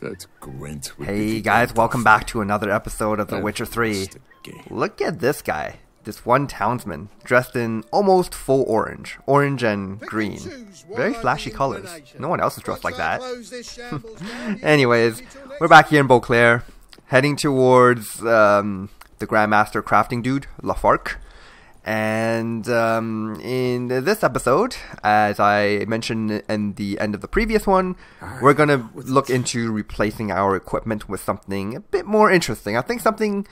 That's Gwent. Hey guys, welcome back to another episode of The Witcher 3. Look at this guy. This one townsman, dressed in almost full orange. Orange and green. Very flashy colors. No one else is dressed like that. Anyways, we're back here in Beauclair, heading towards the Grandmaster crafting dude, Lafarque. And in this episode, as I mentioned in the end of the previous one, we're going to look into replacing our equipment with something a bit more interesting. I think something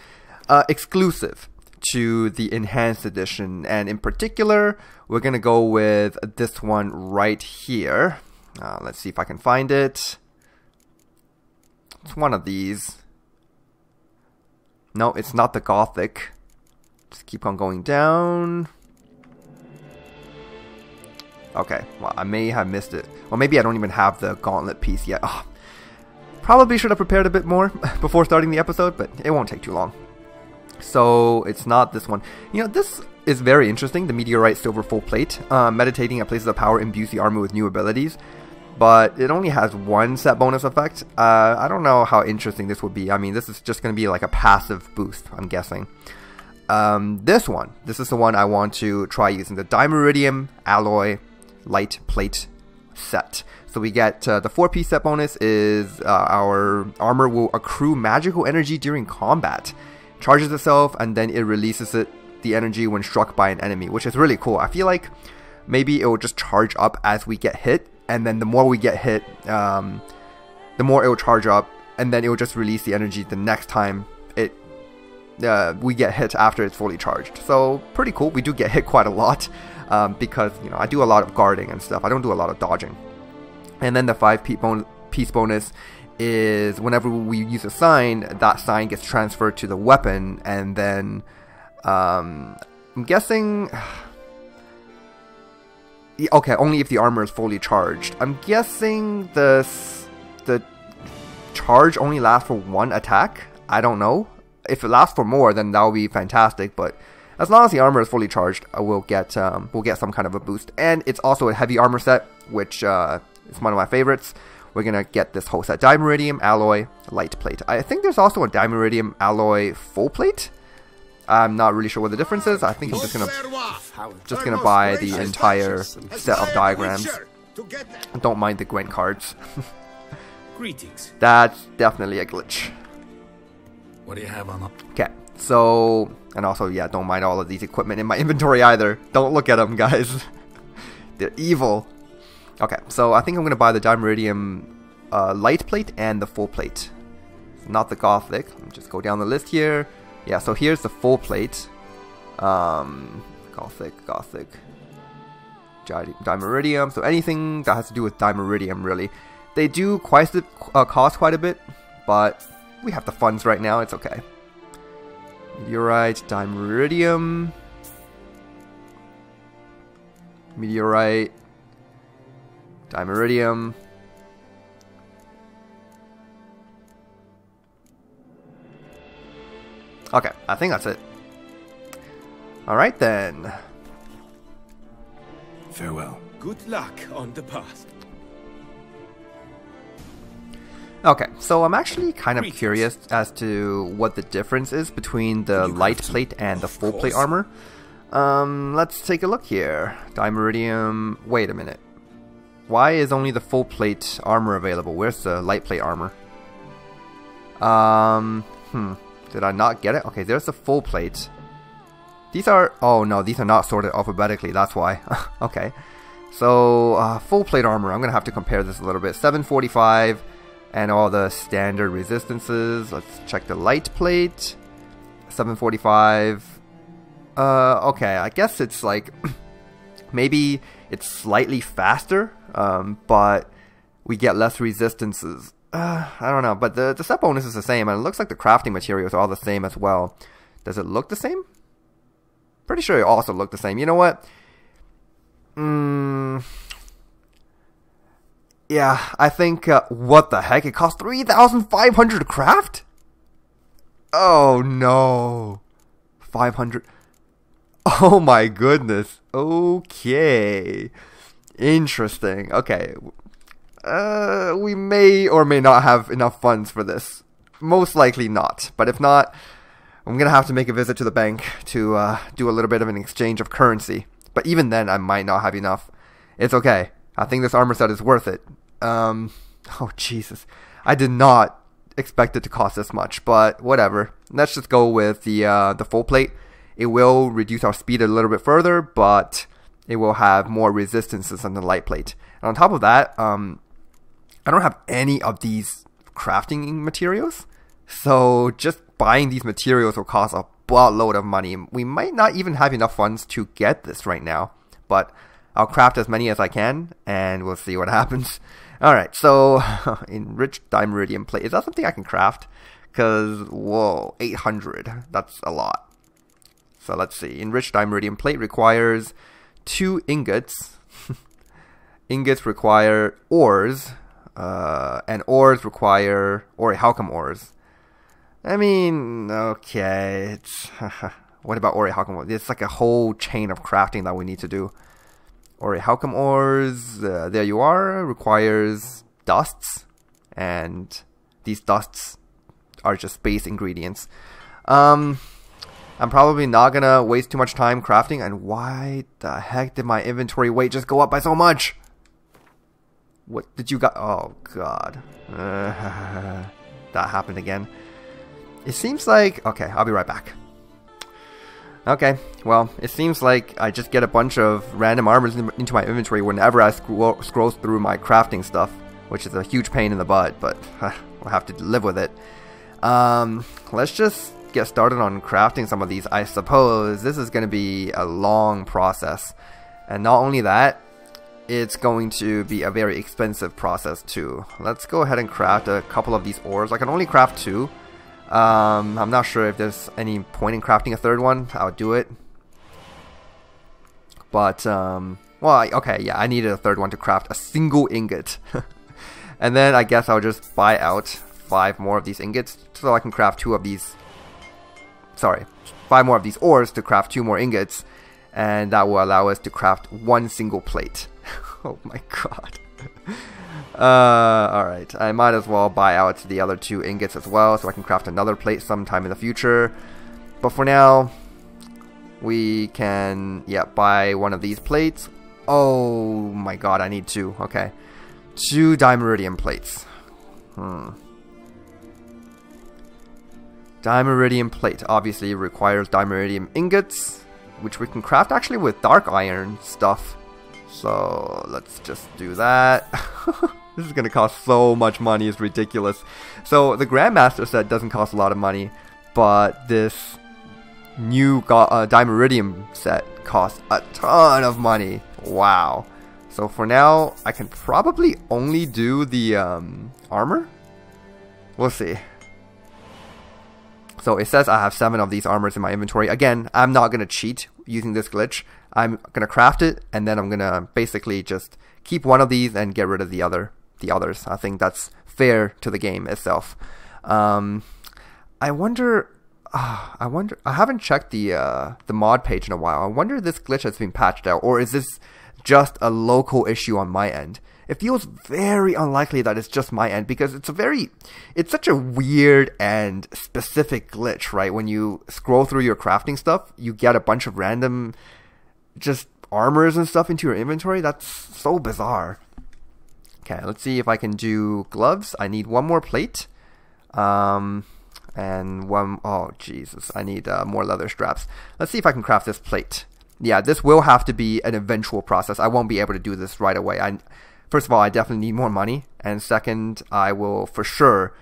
exclusive to the Enhanced Edition. And in particular, we're going to go with this one right here. Let's see if I can find it. It's one of these. No, it's not the Gothic. Just keep on going down. Okay, well, I may have missed it. Well, maybe I don't even have the gauntlet piece yet. Oh, probably should have prepared a bit more before starting the episode, but it won't take too long. So it's not this one. You know, this is very interesting, the Meteorite Silver Full Plate. Meditating at places of power imbues the armor with new abilities, but it only has one set bonus effect. I don't know how interesting this would be. I mean, this is just going to be like a passive boost, I'm guessing. This is the one I want to try using, the Dimeritium Alloy Light Plate Set. So we get the 4-piece set bonus is our armor will accrue magical energy during combat, charges itself, and then it releases the energy when struck by an enemy, which is really cool. I feel like maybe it will just charge up as we get hit, and then the more we get hit, the more it will charge up, and then it will just release the energy the next time we get hit after it's fully charged. So pretty cool. We do get hit quite a lot because, you know, I do a lot of guarding and stuff. I don't do a lot of dodging. And then the 5-piece bonus is whenever we use a sign, that sign gets transferred to the weapon, and then I'm guessing okay, only if the armor is fully charged. I'm guessing the charge only lasts for one attack. I don't know. If it lasts for more, then that'll be fantastic, but as long as the armor is fully charged, we'll get some kind of a boost. And it's also a heavy armor set, which is one of my favorites. We're gonna get this whole set, Dimeritium Alloy Light Plate. I think there's also a Dimeritium Alloy Full Plate. I'm not really sure what the difference is. I think I'm just gonna buy the entire set of diagrams. Don't mind the Gwent cards. Greetings. That's definitely a glitch. What do you have on them? Okay, so, and also, yeah, don't mind all of these equipment in my inventory either. Don't look at them, guys. They're evil. Okay, so I think I'm going to buy the Dimeritium Light Plate and the Full Plate. It's not the Gothic. Let me just go down the list here. Yeah, so here's the Full Plate. Gothic. Dimeritium. So anything that has to do with Dimeritium, really. They do cost quite a bit, but we have the funds right now, it's okay. Meteorite, Dimeritium. Meteorite. Dimeritium. Okay, I think that's it. Alright then. Farewell. Good luck on the path. Okay, so I'm actually kind of curious as to what the difference is between the light plate and the full plate armor. Let's take a look here. Dimeritium. Wait a minute. Why is only the full plate armor available? Where's the light plate armor? Did I not get it? Okay, there's the full plate. These are... Oh no, these are not sorted alphabetically. That's why. Okay. So, full plate armor. I'm going to have to compare this a little bit. 745... and all the standard resistances. Let's check the light plate. 745. Okay, I guess it's like maybe it's slightly faster, but we get less resistances. I don't know, but the set bonus is the same, and it looks like the crafting materials are all the same as well. Does it look the same? Pretty sure it also looked the same. You know what? Yeah, I think, what the heck, it costs 3,500 to craft? Oh no, 500, oh my goodness, okay, interesting, okay, We may or may not have enough funds for this. Most likely not, but if not, I'm going to have to make a visit to the bank to do a little bit of an exchange of currency. But even then, I might not have enough. It's okay. I think this armor set is worth it. Oh, Jesus. I did not expect it to cost this much, but whatever. Let's just go with the full plate. It will reduce our speed a little bit further, but it will have more resistances than the light plate. And on top of that, I don't have any of these crafting materials, so just buying these materials will cost a buttload of money. We might not even have enough funds to get this right now, but I'll craft as many as I can, and we'll see what happens. Alright, so Enriched Dimeritium plate. Is that something I can craft? Because, whoa, 800. That's a lot. So let's see. Enriched Dimeritium plate requires 2 ingots. Ingots require ores, and ores require Orihalkum ores. I mean, okay. It's, what about Orihalkum ores? It's like a whole chain of crafting that we need to do. Orihalkum ores, there you are, requires dusts, and these dusts are just base ingredients. I'm probably not going to waste too much time crafting, and why the heck did my inventory weight just go up by so much? What did you got? Oh, God. That happened again. It seems like... Okay, I'll be right back. Okay, well, it seems like I just get a bunch of random armors into my inventory whenever I scroll through my crafting stuff, which is a huge pain in the butt, but we'll have to live with it. Let's just get started on crafting some of these. I suppose this is going to be a long process, and not only that, it's going to be a very expensive process too. Let's go ahead and craft a couple of these ores. I can only craft 2. I'm not sure if there's any point in crafting a third one. I'll do it. But, well, okay, yeah, I needed a third one to craft a single ingot. And then I guess I'll just buy out 5 more of these ingots so I can craft 2 of these. Sorry, 5 more of these ores to craft 2 more ingots. And that will allow us to craft 1 single plate. Oh my god. Alright, I might as well buy out the other 2 ingots as well so I can craft another plate sometime in the future. But for now, we can, yeah, buy one of these plates. Oh my god, I need 2. Okay. 2 Dimeritium plates. Dimeritium plate obviously requires Dimeritium ingots, which we can craft actually with dark iron stuff. So let's just do that. This is going to cost so much money, it's ridiculous. So the Grandmaster set doesn't cost a lot of money, but this new Dimeritium set costs a ton of money. Wow. So for now, I can probably only do the armor. We'll see. So it says I have 7 of these armors in my inventory. Again, I'm not going to cheat using this glitch. I'm going to craft it, and then I'm going to basically just keep one of these and get rid of the others. I think that's fair to the game itself. I wonder. I haven't checked the mod page in a while. I wonder if this glitch has been patched out, or is this just a local issue on my end? It feels very unlikely that it's just my end, because it's such a weird and specific glitch, right? When you scroll through your crafting stuff, you get a bunch of random just armors and stuff into your inventory. That's so bizarre. Okay, let's see if I can do gloves. I need 1 more plate. And 1... Oh, Jesus. I need more leather straps. Let's see if I can craft this plate. Yeah, this will have to be an eventual process. I won't be able to do this right away. First of all, I definitely need more money. And second, I will for sure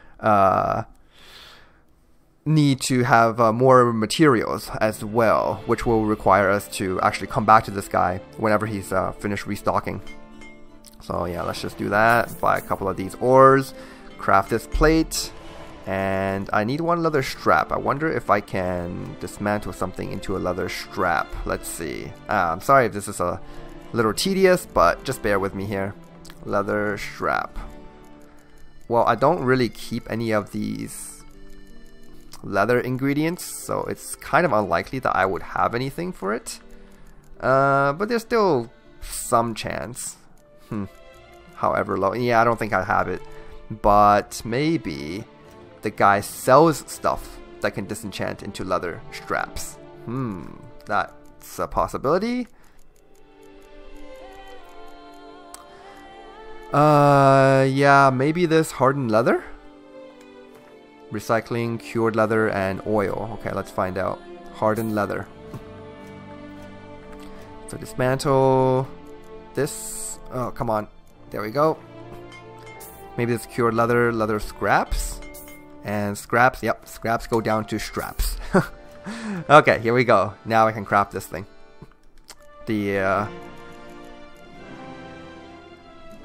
need to have more materials as well, which will require us to actually come back to this guy whenever he's finished restocking. So yeah, let's just do that. Buy a couple of these ores, craft this plate, and I need 1 leather strap. I wonder if I can dismantle something into a leather strap. Let's see. I'm sorry if this is a little tedious, but just bear with me here. Leather strap. Well, I don't really keep any of these leather ingredients, so it's kind of unlikely that I would have anything for it, but there's still some chance. however low. Yeah, I don't think I have it. But maybe the guy sells stuff that can disenchant into leather straps. Hmm, that's a possibility. Yeah, maybe this hardened leather? Recycling, cured leather, and oil. Okay, let's find out. Hardened leather. So dismantle this. Oh, come on. There we go. Maybe it's cured leather, leather scraps. And scraps, yep, scraps go down to straps. Okay, here we go. Now I can craft this thing. The,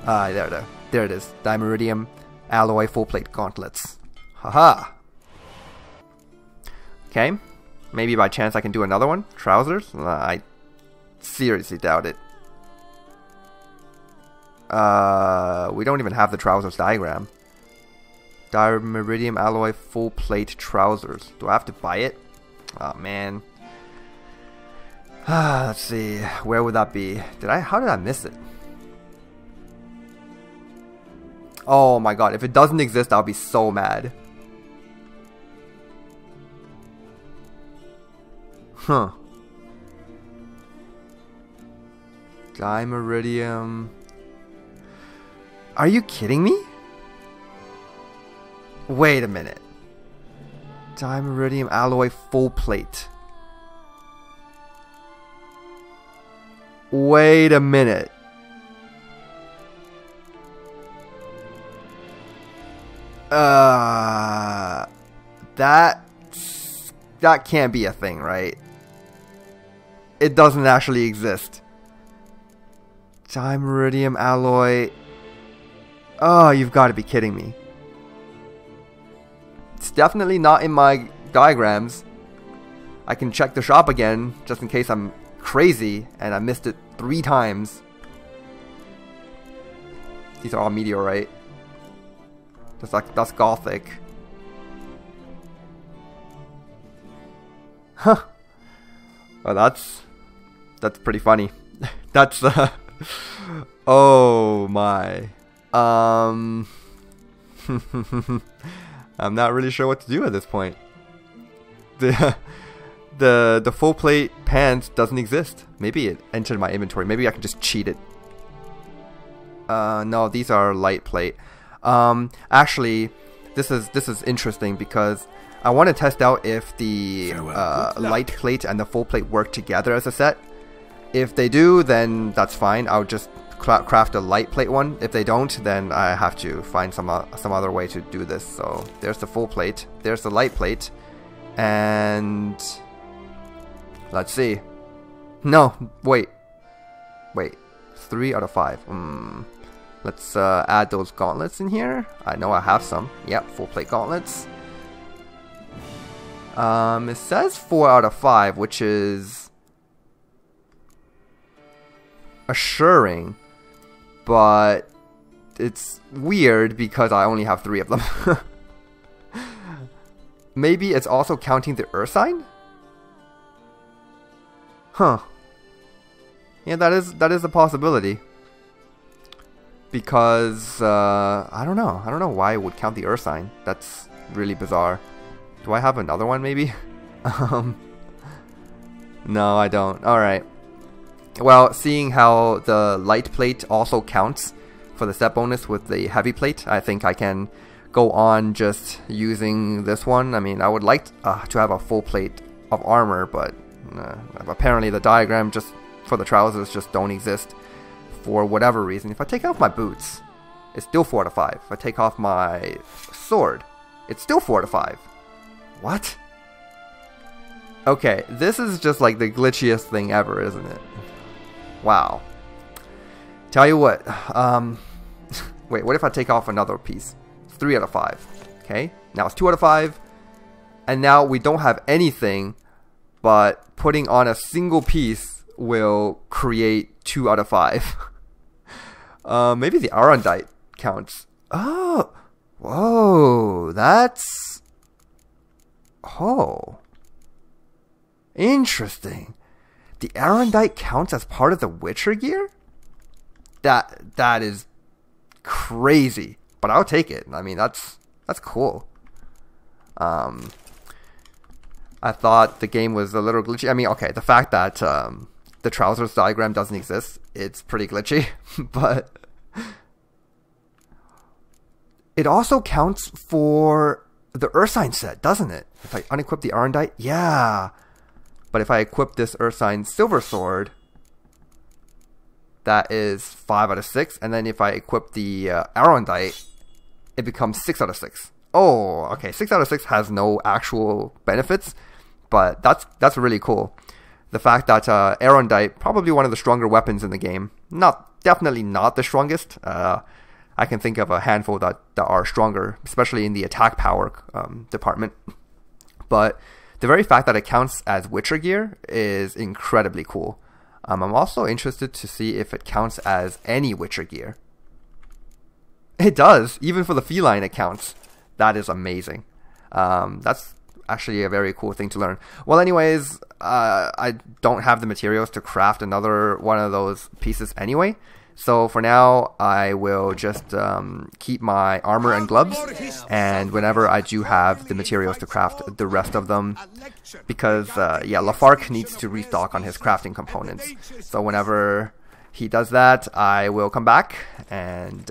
there it is. Dimeritium Alloy Full Plate Gauntlets. Haha. Okay. Maybe by chance I can do another one. Trousers? I seriously doubt it. We don't even have the trousers diagram. Dimeritium Alloy Full Plate Trousers. Do I have to buy it? Oh man. Let's see. Where would that be? How did I miss it? Oh my god, if it doesn't exist, I'll be so mad. Huh. Dimeritium. Are you kidding me? Wait a minute. Dimeritium Alloy Full Plate. Wait a minute. That can't be a thing, right? It doesn't actually exist. Dimeritium Alloy. Oh, you've got to be kidding me. It's definitely not in my diagrams. I can check the shop again just in case I'm crazy and I missed it 3 times. These are all meteorite. That's Gothic. Huh. Well, that's pretty funny. That's oh my. I'm not really sure what to do at this point. The full plate pants doesn't exist. Maybe it entered my inventory. Maybe I can just cheat it. No, these are light plate. Actually, this is interesting because I want to test out if the light plate and the full plate work together as a set. If they do, then that's fine. I'll just craft a light plate one. If they don't, then I have to find some other way to do this. So there's the full plate. There's the light plate, and let's see. No, wait. 3 out of 5. Let's add those gauntlets in here. I know I have some. Yep, full plate gauntlets. It says 4 out of 5, which is assuring, but it's weird because I only have 3 of them. Maybe it's also counting the Ursine? Huh. Yeah, that is a possibility. Because, I don't know. I don't know why it would count the Ursine. That's really bizarre. Do I have another one, maybe? No, I don't. Alright. Well, seeing how the light plate also counts for the set bonus with the heavy plate, I think I can go on just using this one. I mean, I would like to have a full plate of armor, but apparently the diagram just for the trousers just don't exist. For whatever reason. If I take off my boots, it's still 4 out of 5. If I take off my sword, it's still 4 out of 5. What? Okay, this is just like the glitchiest thing ever, isn't it? Wow. Tell you what, wait, what if I take off another piece? 3 out of 5. Okay, now it's 2 out of 5. And now we don't have anything, but putting on a single piece will create 2 out of 5. Maybe the Aerondight counts. Oh, whoa, that's interesting. The Aerondight counts as part of the Witcher gear. That is crazy, but I'll take it. I mean, that's cool. I thought the game was a little glitchy. I mean, okay, the fact that the trousers diagram doesn't exist, it's pretty glitchy, but it also counts for the Ursine set, doesn't it? If I unequip the Aerondight, yeah. But if I equip this Ursine Silver Sword, that is 5 out of 6. And then if I equip the Aerondight, it becomes 6 out of 6. Oh, okay. 6 out of 6 has no actual benefits, but that's really cool. The fact that Aerondight, probably one of the stronger weapons in the game. Definitely not the strongest. I can think of a handful that are stronger, especially in the attack power department. But the very fact that it counts as Witcher gear is incredibly cool. I'm also interested to see if it counts as any Witcher gear. It does, even for the Feline it counts. That is amazing. That's actually a very cool thing to learn. Well, anyways, I don't have the materials to craft another one of those pieces anyway. So for now, I will just keep my armor and gloves, and whenever I do have the materials to craft the rest of them, because, yeah, Lafarque needs to restock on his crafting components. So whenever he does that, I will come back and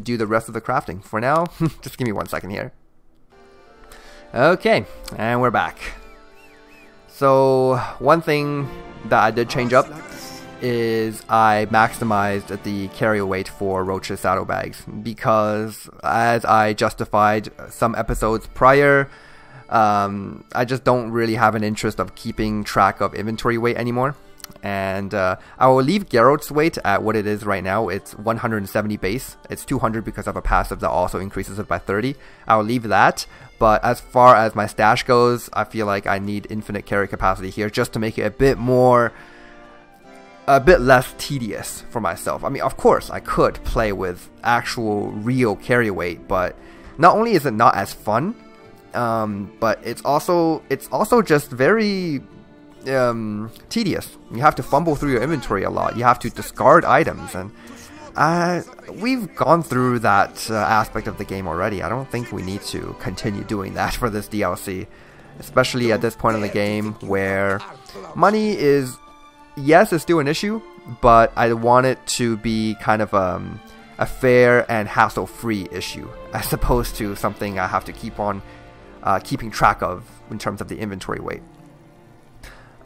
do the rest of the crafting. For now, just give me 1 second here. Okay, and we're back. So one thing that I did change up is I maximized the carry weight for Roach's saddlebags, because as I justified some episodes prior, I just don't really have an interest of keeping track of inventory weight anymore, and I will leave Geralt's weight at what it is right now. It's 170 base. It's 200 because of a passive that also increases it by 30. I'll leave that, but as far as my stash goes, I feel like I need infinite carry capacity here just to make it a bit less tedious for myself. I mean, of course, I could play with actual real carry weight, but not only is it not as fun, but it's also just very tedious. You have to fumble through your inventory a lot. You have to discard items, and we've gone through that aspect of the game already. I don't think we need to continue doing that for this DLC, especially at this point in the game where money is, yes, it's still an issue, but I want it to be kind of a fair and hassle-free issue, as opposed to something I have to keep on keeping track of in terms of the inventory weight.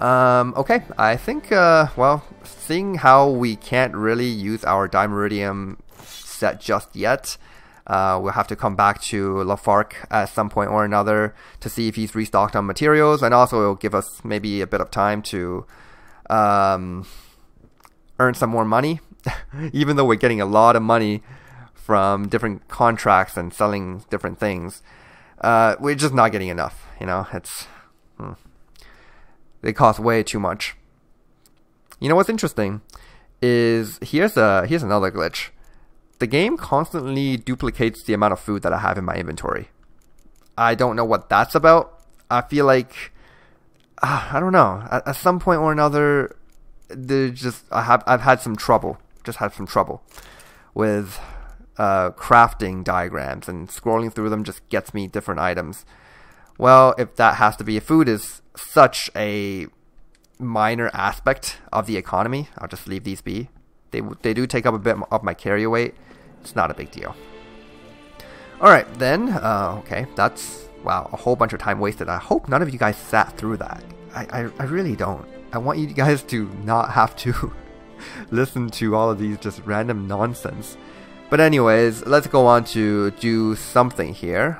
Okay, I think, well, seeing how we can't really use our Dimeritium set just yet, we'll have to come back to Lafarque at some point or another to see if he's restocked on materials, and also it'll give us maybe a bit of time to earn some more money, even though we're getting a lot of money from different contracts and selling different things. We're just not getting enough, you know. They cost way too much. You know what's interesting is here's another glitch. The game constantly duplicates the amount of food that I have in my inventory. I don't know what that's about. I feel like I don't know. At some point or another, I've had some trouble. Just had some trouble with crafting diagrams, and scrolling through them just gets me different items. Well, if that has to be, food is such a minor aspect of the economy, I'll just leave these be. They do take up a bit of my carry weight. It's not a big deal. All right, then. Okay, that's. Wow, a whole bunch of time wasted. I hope none of you guys sat through that. I really don't. I want you guys to not have to listen to all of these just random nonsense. But anyways, let's go on to do something here.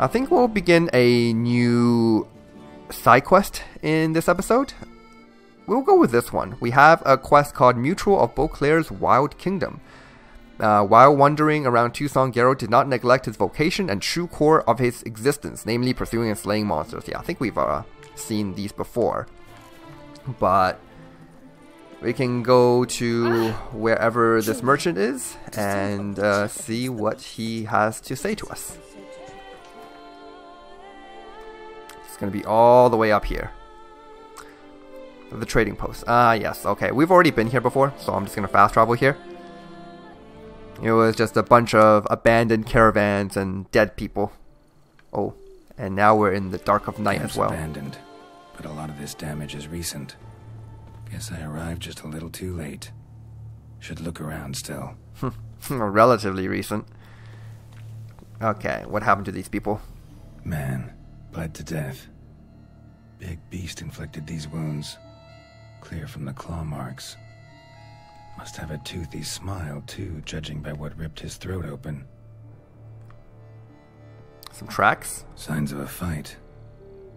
I think we'll begin a new side quest in this episode. We'll go with this one. We have a quest called Mutual of Beauclair's Wild Kingdom. While wandering around Tucson, Geralt did not neglect his vocation and true core of his existence, namely pursuing and slaying monsters. Yeah, I think we've seen these before. But we can go to wherever this merchant is and see what he has to say to us. It's going to be all the way up here. The trading post. Ah, yes. Okay, we've already been here before, so I'm just going to fast travel here. It was just a bunch of abandoned caravans and dead people. Oh, and now we're in the dark of night as well. Abandoned, but a lot of this damage is recent. Guess I arrived just a little too late. Should look around still. Relatively recent. Okay, what happened to these people? Man, bled to death. Big beast inflicted these wounds. Clear from the claw marks. Must have a toothy smile, too, judging by what ripped his throat open. Some tracks? Signs of a fight.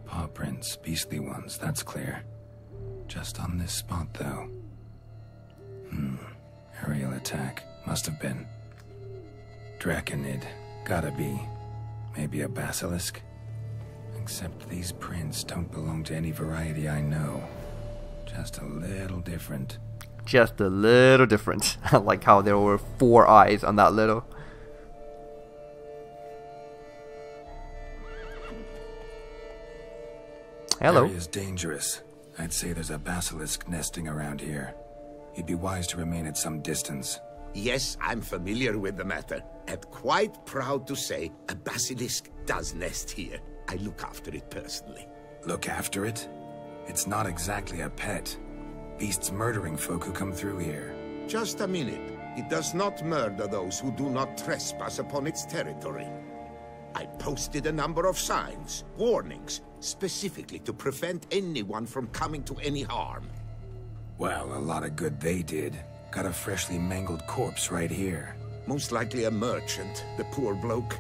Paw prints, beastly ones, that's clear. Just on this spot, though. Aerial attack. Must have been. Draconid. Gotta be. Maybe a basilisk? Except these prints don't belong to any variety I know. Just a little different. Just a little different. I like how there were four eyes on that little. Hello. Area's dangerous. I'd say there's a basilisk nesting around here. You'd be wise to remain at some distance. Yes, I'm familiar with the matter, and quite proud to say a basilisk does nest here. I look after it personally. Look after it? It's not exactly a pet. Beasts murdering folk who come through here. Just a minute. It does not murder those who do not trespass upon its territory. I posted a number of signs, warnings, specifically to prevent anyone from coming to any harm. Well, a lot of good they did. Got a freshly mangled corpse right here. Most likely a merchant, the poor bloke.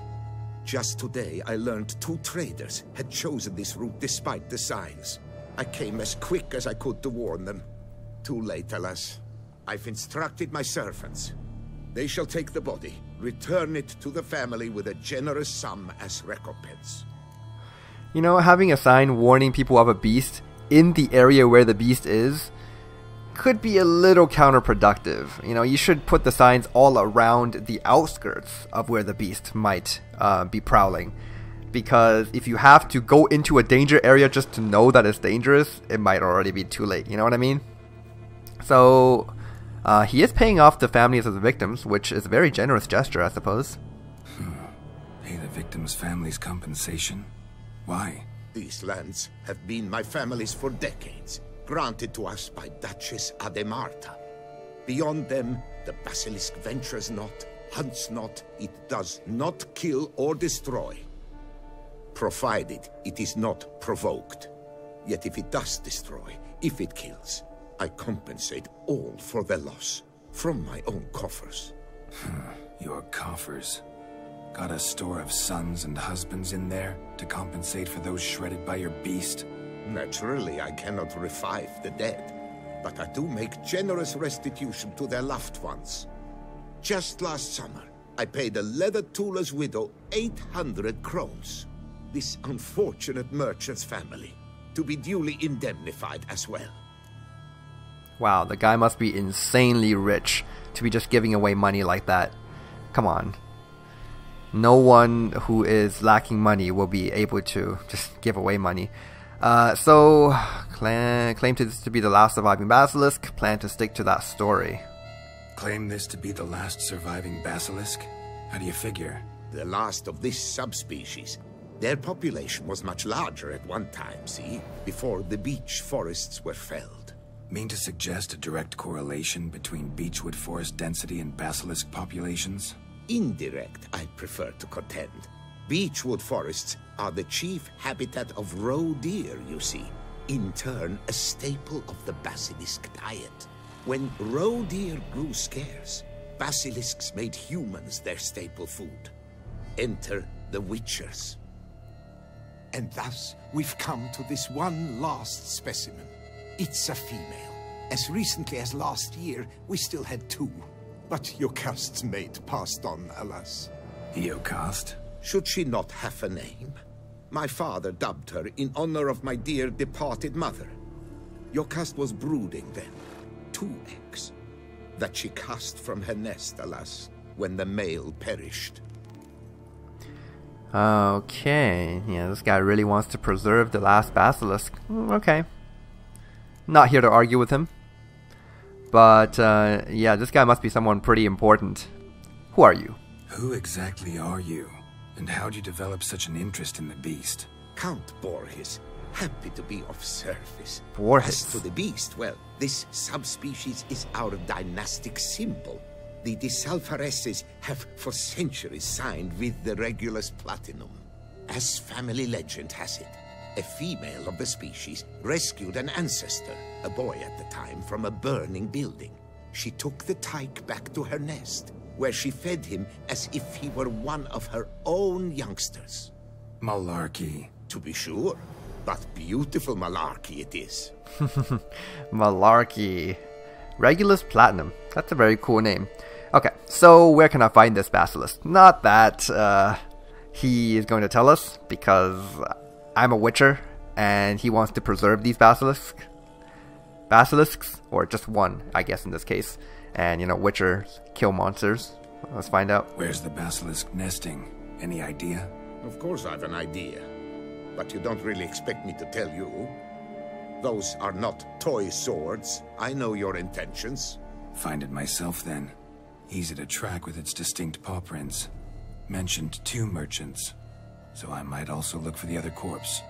Just today, I learned two traders had chosen this route despite the signs. I came as quick as I could to warn them. Too late, alas. I've instructed my servants. They shall take the body, return it to the family with a generous sum as recompense. You know, having a sign warning people of a beast in the area where the beast is could be a little counterproductive. You know, you should put the signs all around the outskirts of where the beast might be prowling. Because if you have to go into a danger area just to know that it's dangerous, it might already be too late. You know what I mean? So, he is paying off the families of the victims, which is a very generous gesture, I suppose. Pay the victims' families compensation? Why? These lands have been my family's for decades, granted to us by Duchess Ademarta. Beyond them, the basilisk ventures not, hunts not, it does not kill or destroy. Provided it is not provoked. Yet if it does destroy, if it kills, I compensate all for their loss from my own coffers. Your coffers? Got a store of sons and husbands in there to compensate for those shredded by your beast? Naturally, I cannot revive the dead, but I do make generous restitution to their loved ones. Just last summer, I paid a leather tooler's widow 800 crowns. This unfortunate merchant's family, to be duly indemnified as well. Wow, the guy must be insanely rich to be just giving away money like that. Come on. No one who is lacking money will be able to just give away money. So, claim this to be the last surviving basilisk. Plan to stick to that story. Claim this to be the last surviving basilisk? How do you figure? The last of this subspecies. Their population was much larger at one time, see? Before the beech forests were felled. Mean to suggest a direct correlation between beechwood forest density and basilisk populations? Indirect, I prefer to contend. Beechwood forests are the chief habitat of roe deer, you see. In turn, a staple of the basilisk diet. When roe deer grew scarce, basilisks made humans their staple food. Enter the Witchers. And thus, we've come to this one last specimen. It's a female. As recently as last year, we still had two. But Yocast's mate passed on, alas. Yocast? Should she not have a name? My father dubbed her in honor of my dear departed mother. Yocast was brooding then. Two eggs. That she cast from her nest, alas, when the male perished. Okay, yeah, this guy really wants to preserve the last basilisk. Okay. Not here to argue with him. But, yeah, this guy must be someone pretty important. Who are you? Who exactly are you? And how'd you develop such an interest in the beast? Count Borges. Happy to be of service. Borges. As to the beast, well, this subspecies is our dynastic symbol. The Desulfaresses have for centuries signed with the Regulus Platinum. As family legend has it, a female of the species rescued an ancestor, a boy at the time, from a burning building. She took the tyke back to her nest, where she fed him as if he were one of her own youngsters. Malarkey. To be sure, but beautiful malarkey it is. Malarkey. Regulus Platinum. That's a very cool name. Okay, so where can I find this basilisk? Not that he is going to tell us, because I'm a witcher and he wants to preserve these basilisks. Or just one, I guess, in this case. And, you know, witchers kill monsters. Let's find out. Where's the basilisk nesting? Any idea? Of course I've an idea. But you don't really expect me to tell you. Those are not toy swords. I know your intentions. Find it myself, then. Easy to track with its distinct paw prints. Mentioned two merchants, so I might also look for the other corpse.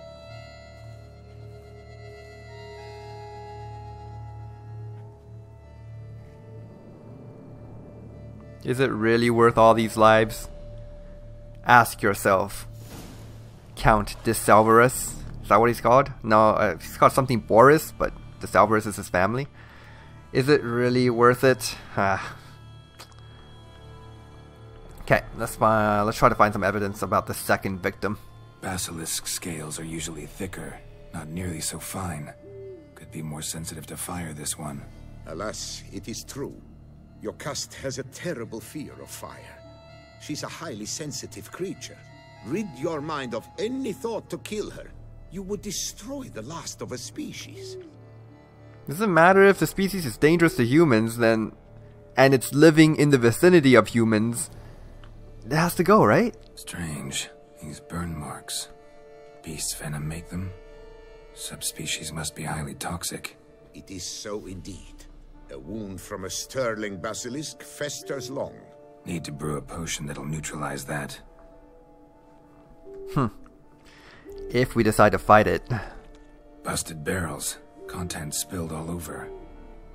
Is it really worth all these lives? Ask yourself. Count de Salvaress. Is that what he's called? No, he's called something Boris, but de Salvaress is his family. Is it really worth it? Okay, let's try to find some evidence about the second victim. Basilisk scales are usually thicker, not nearly so fine. Could be more sensitive to fire, this one. Alas, it is true. Yocast has a terrible fear of fire. She's a highly sensitive creature. Rid your mind of any thought to kill her. You would destroy the last of a species. Doesn't matter if the species is dangerous to humans, then, and it's living in the vicinity of humans, it has to go, right? Strange. These burn marks. Beast venom make them. Subspecies must be highly toxic. It is so indeed. A wound from a sterling basilisk festers long. Need to brew a potion that'll neutralize that. If we decide to fight it. Busted barrels. Contents spilled all over.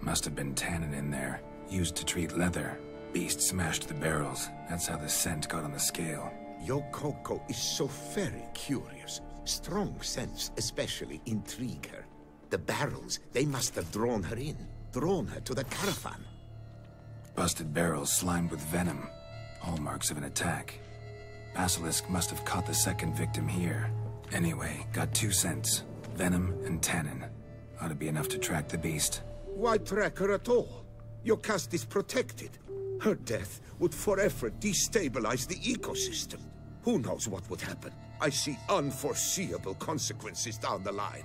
Must have been tannin in there. Used to treat leather. Beast smashed the barrels. That's how the scent got on the scale. Yokoko is so very curious. Strong scents especially intrigue her. The barrels, they must have drawn her in. Drawn her to the caravan. Busted barrels slimed with venom. Hallmarks of an attack. Basilisk must have caught the second victim here. Anyway, got 2 scents. Venom and tannin. Ought to be enough to track the beast. Why track her at all? Yocast is protected. Her death would forever destabilize the ecosystem. Who knows what would happen? I see unforeseeable consequences down the line.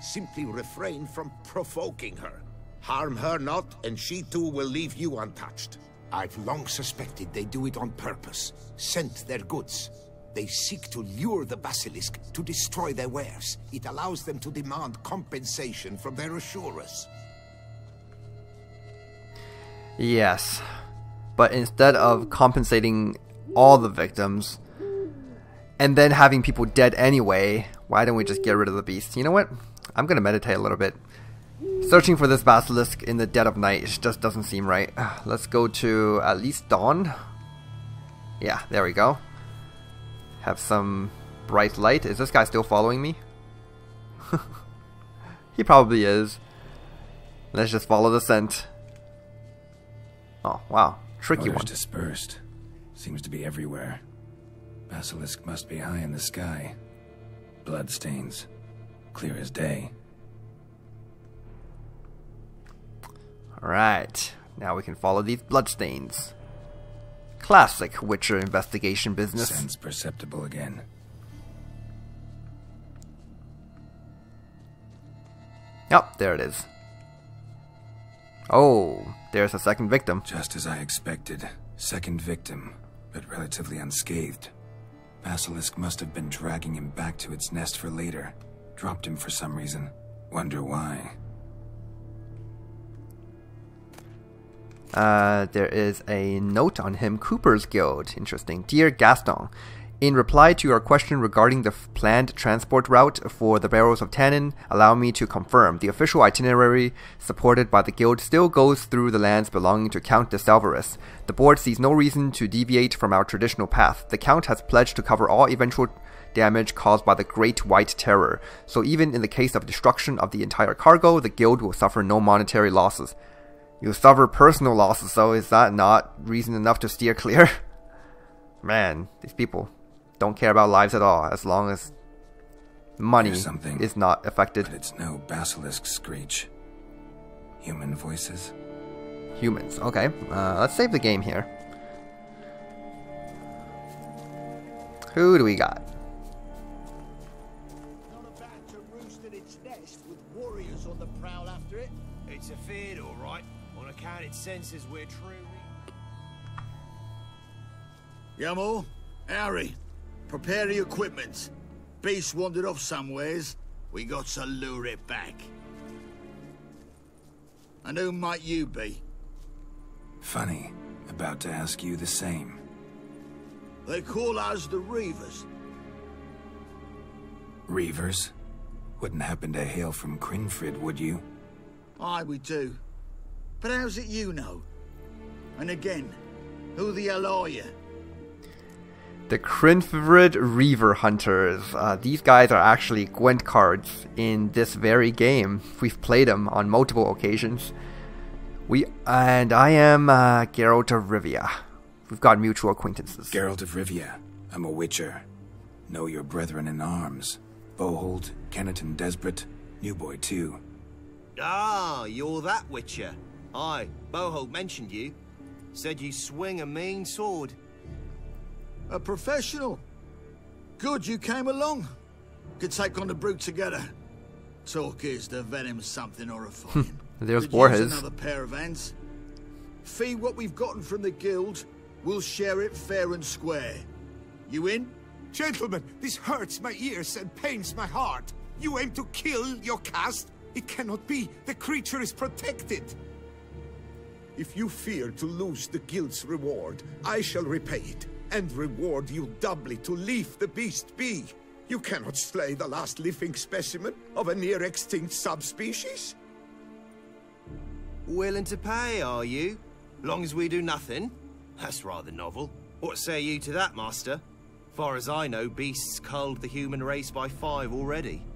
Simply refrain from provoking her. Harm her not, and she too will leave you untouched. I've long suspected they do it on purpose. Scent their goods. They seek to lure the basilisk to destroy their wares. It allows them to demand compensation from their assurers. Yes. But instead of compensating all the victims and then having people dead anyway, why don't we just get rid of the beast? You know what? I'm going to meditate a little bit. Searching for this basilisk in the dead of night just doesn't seem right. Let's go to at least dawn. Yeah, there we go. Have some bright light. Is this guy still following me? He probably is. Let's just follow the scent. Oh, wow. Tricky one. Dispersed. Seems to be everywhere. Basilisk must be high in the sky. Bloodstains. Clear as day. Alright. Now we can follow these bloodstains. Classic Witcher investigation business. Sense perceptible again. Oh, there it is. Oh, there's a second victim. Just as I expected. Second victim, but relatively unscathed. Basilisk must have been dragging him back to its nest for later. Dropped him for some reason. Wonder why. There is a note on him. Cooper's Guild. Interesting. Dear Gaston, in reply to your question regarding the planned transport route for the barrels of tannin, allow me to confirm. The official itinerary supported by the guild still goes through the lands belonging to Count de Salvaress. The board sees no reason to deviate from our traditional path. The Count has pledged to cover all eventual damage caused by the Great White Terror, so even in the case of destruction of the entire cargo, the guild will suffer no monetary losses. You'll suffer personal losses, so is that not reason enough to steer clear? Man, these people don't care about lives at all, as long as money is not affected. But it's no basilisk screech. Human voices. Humans, okay. Let's save the game here. Who do we got? Not about to roost in its nest with warriors on the prowl after it. It's a feared, all right, on account it senses we're true. Yamal, Harry. Prepare the equipment. Beast wandered off somewheres. We got to lure it back. And who might you be? Funny. About to ask you the same. They call us the Reavers. Reavers? Wouldn't happen to hail from Crinfrid, would you? Aye, we do. But how's it you know? And again, who the hell are you? The Crinfrid Reaver Hunters. These guys are actually Gwent cards in this very game. We've played them on multiple occasions. I am Geralt of Rivia. We've got mutual acquaintances. Geralt of Rivia. I'm a witcher. Know your brethren in arms. Bohold, Kenneton Desbret, Newboy too. Ah, you're that witcher. Aye, Bohold mentioned you. Said you swing a mean sword. A professional. Good you came along. Could take on the brute together. Talk is the venom's something horrifying. There's Borges. Another pair of hands. Fee what we've gotten from the guild. We'll share it fair and square. You in? Gentlemen, this hurts my ears and pains my heart. You aim to kill Yocast? It cannot be. The creature is protected. If you fear to lose the guild's reward, I shall repay it. And reward you doubly to leave the beast be. You cannot slay the last living specimen of a near-extinct subspecies. Willing to pay, are you? Long as we do nothing? That's rather novel. What say you to that, master? Far as I know, beasts culled the human race by 5 already.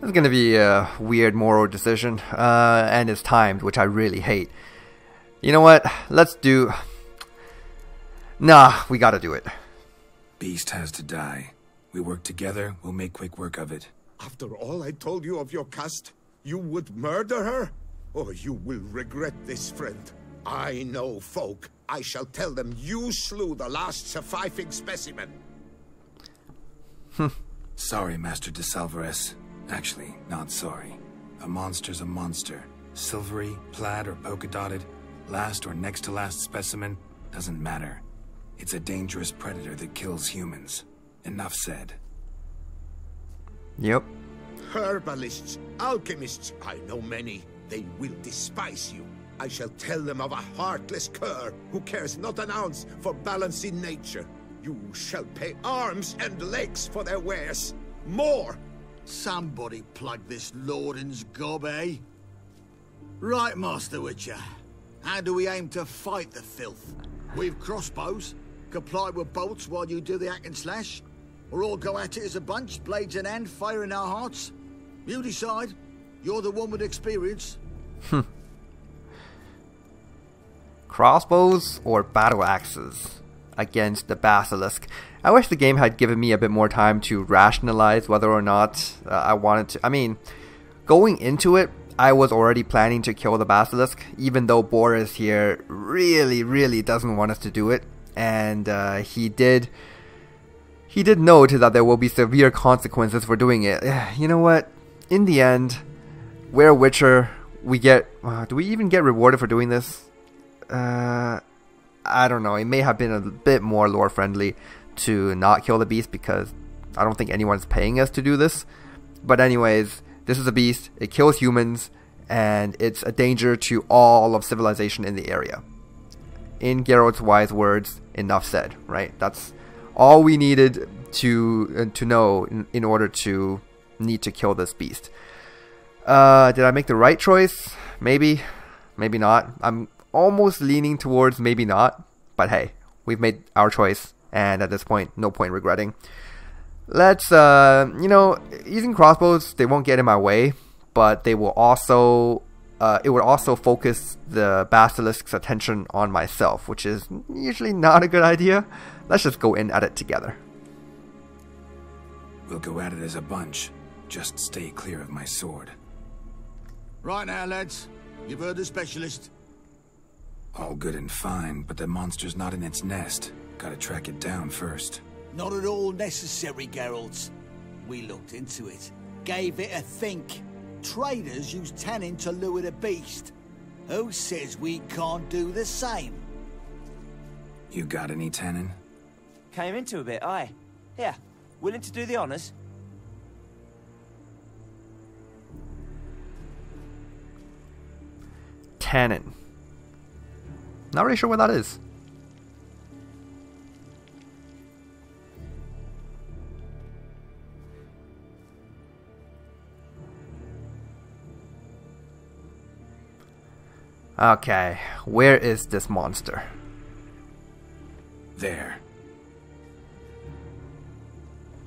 This is going to be a weird moral decision, and it's timed, which I really hate. You know what? Let's do... Nah, we gotta do it. Beast has to die. We work together, we'll make quick work of it. After all I told you of Yocast, you would murder her? Or you will regret this, friend. I know folk. I shall tell them you slew the last surviving specimen. Sorry, Master de Salvaress. Actually, not sorry. A monster's a monster. Silvery, plaid or polka-dotted, last or next to last specimen, doesn't matter. It's a dangerous predator that kills humans. Enough said. Yep. Herbalists, alchemists, I know many. They will despise you. I shall tell them of a heartless cur who cares not an ounce for balance in nature. You shall pay arms and legs for their wares. More! Somebody plug this Laudan's gob, eh? Right, Master Witcher. How do we aim to fight the filth? We've crossbows, comply with bolts while you do the hack and slash, or all go at it as a bunch, blades in hand, fire in our hearts. You decide. You're the one with experience. Crossbows or battle axes against the basilisk. I wish the game had given me a bit more time to rationalize whether or not I wanted to. I mean, going into it, I was already planning to kill the basilisk, even though Boris here really doesn't want us to do it, and he did note that there will be severe consequences for doing it. You know what? In the end, we're Witcher. We get do we even get rewarded for doing this? I don't know. It may have been a bit more lore friendly to not kill the beast because I don't think anyone's paying us to do this. But anyways. This is a beast, it kills humans, and it's a danger to all of civilization in the area. In Geralt's wise words, enough said, right? That's all we needed to know in order to need to kill this beast. Did I make the right choice? Maybe, maybe not. I'm almost leaning towards maybe not, but hey, we've made our choice, and at this point, no point regretting. Let's, you know, using crossbows, they won't get in my way, but they will also, it would also focus the basilisk's attention on myself, which is usually not a good idea. Let's just go in at it together. We'll go at it as a bunch. Just stay clear of my sword. Right now, lads. You've heard the specialist. All good and fine, but the monster's not in its nest. Gotta track it down first. Not at all necessary, Geralt. We looked into it. Gave it a think. Traders use tannin to lure the beast. Who says we can't do the same? You got any tannin? Came into a bit, aye. Here, willing to do the honors? Tannin. Not really sure what that is. Okay, where is this monster? There.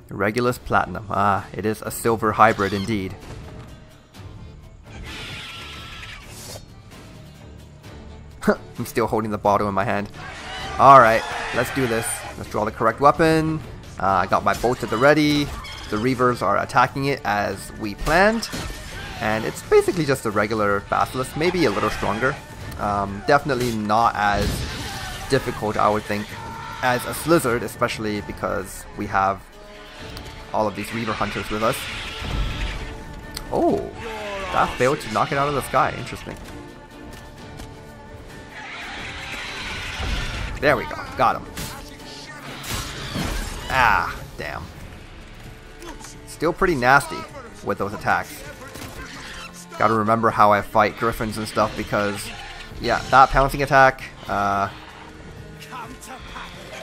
Regulus Platinum. Ah, it is a silver hybrid indeed. I'm still holding the bottle in my hand. Alright, let's do this. Let's draw the correct weapon. I got my bolts at the ready. The Reavers are attacking it as we planned. And it's basically just a regular basilisk, maybe a little stronger. Definitely not as difficult, I would think, as a Slizzard, especially because we have all of these Reaver Hunters with us. Oh, that failed to knock it out of the sky. Interesting. There we go. Got him. Ah, damn. Still pretty nasty with those attacks. Gotta remember how I fight griffins and stuff because, yeah, that pouncing attack,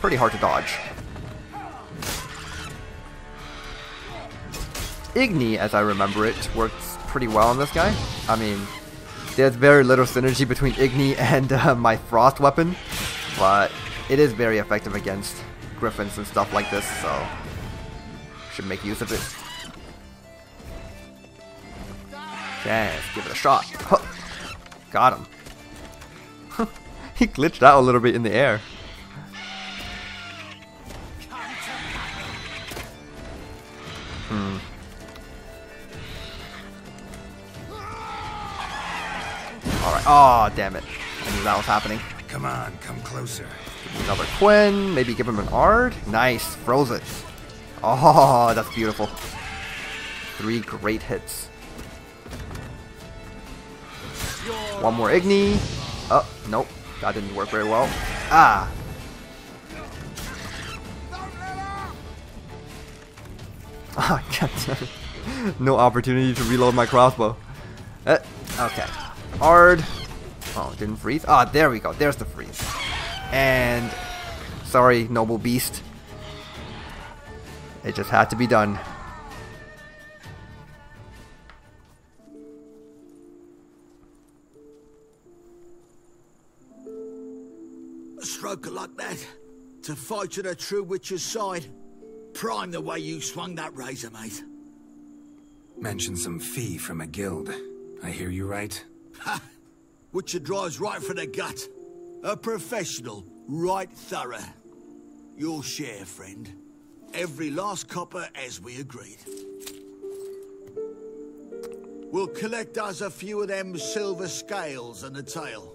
pretty hard to dodge. Igni, as I remember it, works pretty well on this guy. I mean, there's very little synergy between Igni and my frost weapon. But it is very effective against griffins and stuff like this, so should make use of it. Okay, let's give it a shot. Huh. Got him. He glitched out a little bit in the air. Alright, oh damn it. I knew that was happening. Come on, come closer. Another Quinn, maybe give him an Ard. Nice, froze it. Oh, that's beautiful. Three great hits. One more Igni. Oh, nope, that didn't work very well. Ah. Ah, no opportunity to reload my crossbow. Okay, Ard. Oh, didn't freeze. Ah, there we go. There's the freeze. And sorry, noble beast. It just had to be done. A stroker like that to fight to the true witcher's side. Prime the way you swung that razor, mate. Mention some fee from a guild. I hear you right. Ha! Witcher drives right for the gut. A professional, right thorough. Your share, friend. Every last copper as we agreed. We'll collect us a few of them silver scales and a tail.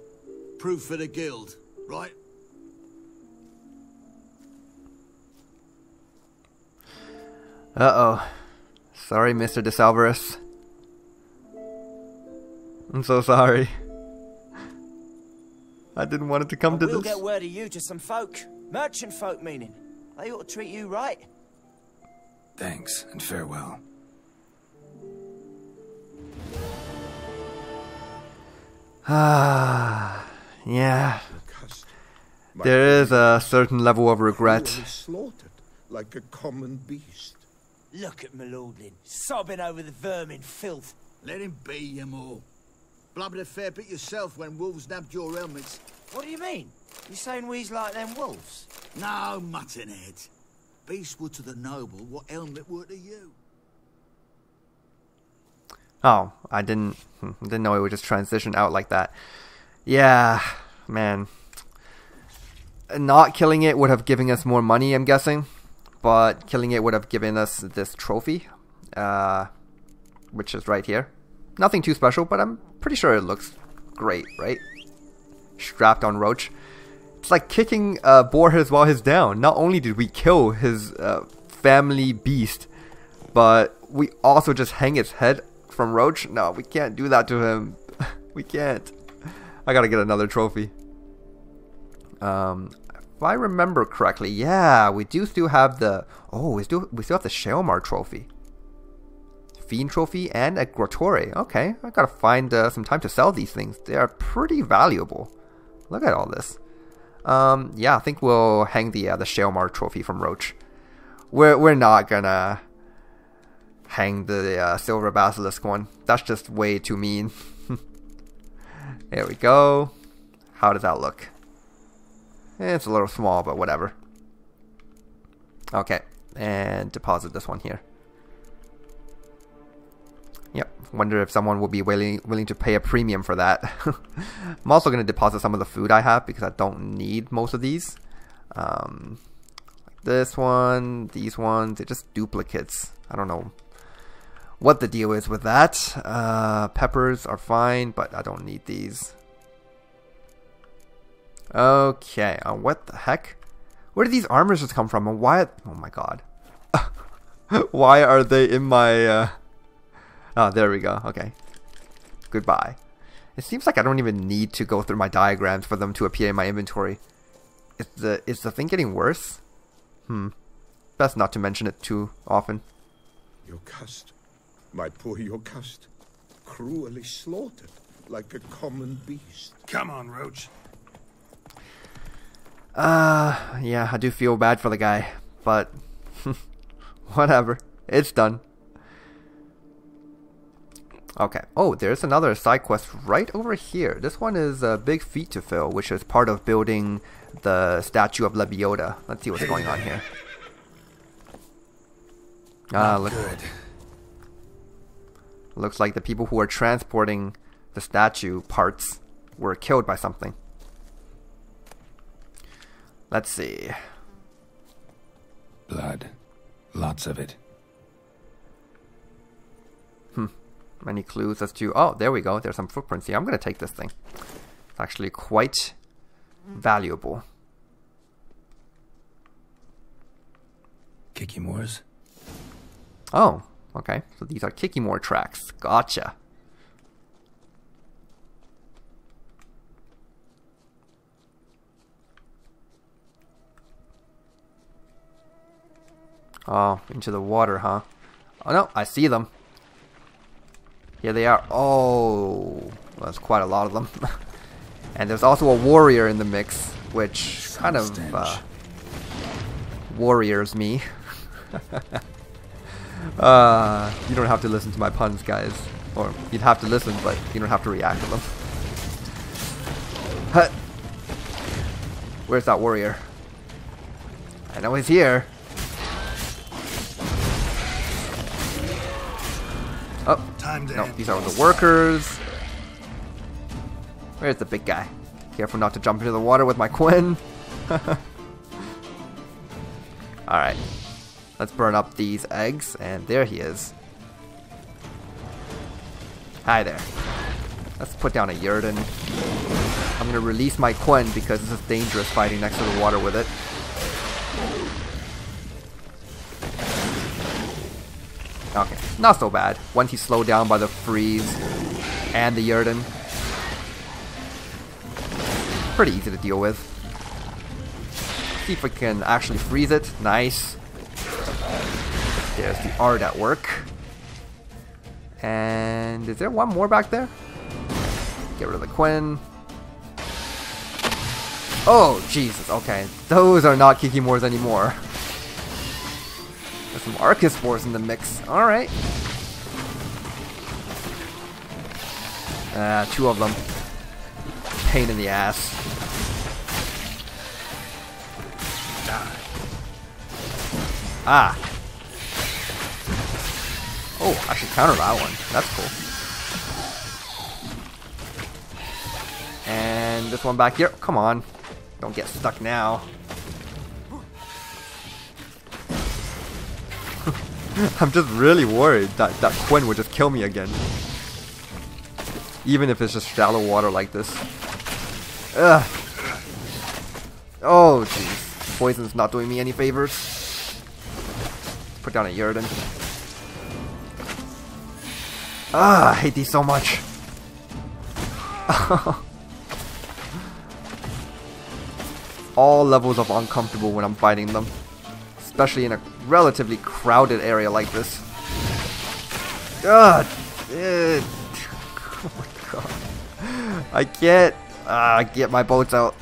Proof for the guild, right? Uh-oh. Sorry, Mr. de Salvaress. I'm so sorry. I didn't want it to come to this. We'll get word of you to some folk. Merchant folk, meaning. They ought to treat you right. Thanks, and farewell. Yeah. There is a certain level of regret. Slaughtered like a common beast. Look at my lordling, sobbing over the vermin filth. Let him be, you all. Blubbered a fair bit yourself when wolves nabbed your helmets. What do you mean? You saying we's like them wolves? No, muttonhead. Beast were to the noble what helmet were to you. Oh, I didn't know it would just transition out like that. Yeah, man. Not killing it would have given us more money, I'm guessing. But killing it would have given us this trophy, which is right here. Nothing too special, but I'm pretty sure it looks great, right? Strapped on Roach. It's like kicking Borges while he's down. Not only did we kill his family beast, but we also just hang its head from Roach. No, we can't do that to him. We can't. I gotta get another trophy. If I remember correctly, yeah, we do still have the... Oh, we still have the Shaelmar trophy. Fiend trophy and a Grotore. Okay, I gotta find some time to sell these things. They are pretty valuable. Look at all this. Yeah, I think we'll hang the Shaelmar trophy from Roach. We're not gonna hang the Silver Basilisk one. That's just way too mean. There we go. How does that look? It's a little small, but whatever. Okay, and deposit this one here. Yep, wonder if someone will be willing to pay a premium for that. I'm also going to deposit some of the food I have because I don't need most of these. This one, these ones, they're just duplicates. I don't know what the deal is with that. Peppers are fine, but I don't need these. Okay, what the heck? Where did these armors just come from? And why? Oh my god. Why are they in my... Oh, there we go. Okay. Goodbye. It seems like I don't even need to go through my diagrams for them to appear in my inventory. Is the thing getting worse? Best not to mention it too often. Yocast. My poor Yocast. Cruelly slaughtered like a common beast. Come on, Roach. Yeah, I do feel bad for the guy, but whatever. It's done. Okay. Oh, there's another side quest right over here. This one is a big feat to fill, which is part of building the statue of Lebioda. Let's see what's going on here. Look good. Looks like the people who are transporting the statue parts were killed by something. Let's see. Blood. Lots of it. Many clues as to... Oh, there we go. There's some footprints here. I'm going to take this thing. It's actually quite valuable. Kikimores? Oh, okay. So these are Kikimore tracks. Gotcha. Oh, into the water, huh? Oh no, I see them. Here they are. Oh, well, that's quite a lot of them. And there's also a warrior in the mix, which kind of warriors me. You don't have to listen to my puns, guys. Or you'd have to listen, but you don't have to react to them. Huh. Where's that warrior? I know he's here. No, these are the workers. Where's the big guy? Careful not to jump into the water with my Quinn. Alright. Let's burn up these eggs. And there he is. Hi there. Let's put down a Yurden. I'm going to release my Quinn because this is dangerous fighting next to the water with it. Okay, not so bad. Once he's slowed down by the freeze and the Yurden. Pretty easy to deal with. See if we can actually freeze it. Nice. There's the Ard at work. And is there one more back there? Get rid of the Quen. Oh, Jesus. Okay. Those are not Kikimores anymore. There's some Arcuspores in the mix. Alright. Ah, two of them. Pain in the ass. Ah. Oh, I should counter that one. That's cool. And this one back here. Come on. Don't get stuck now. I'm just really worried that Quen would just kill me again. Even if it's just shallow water like this. Ugh. Oh, jeez. Poison's not doing me any favors. Put down a Yurden. Ah, I hate these so much. All levels of uncomfortable when I'm fighting them. Especially in a relatively crowded area like this. Ugh. Oh my god. I can't get my boats out.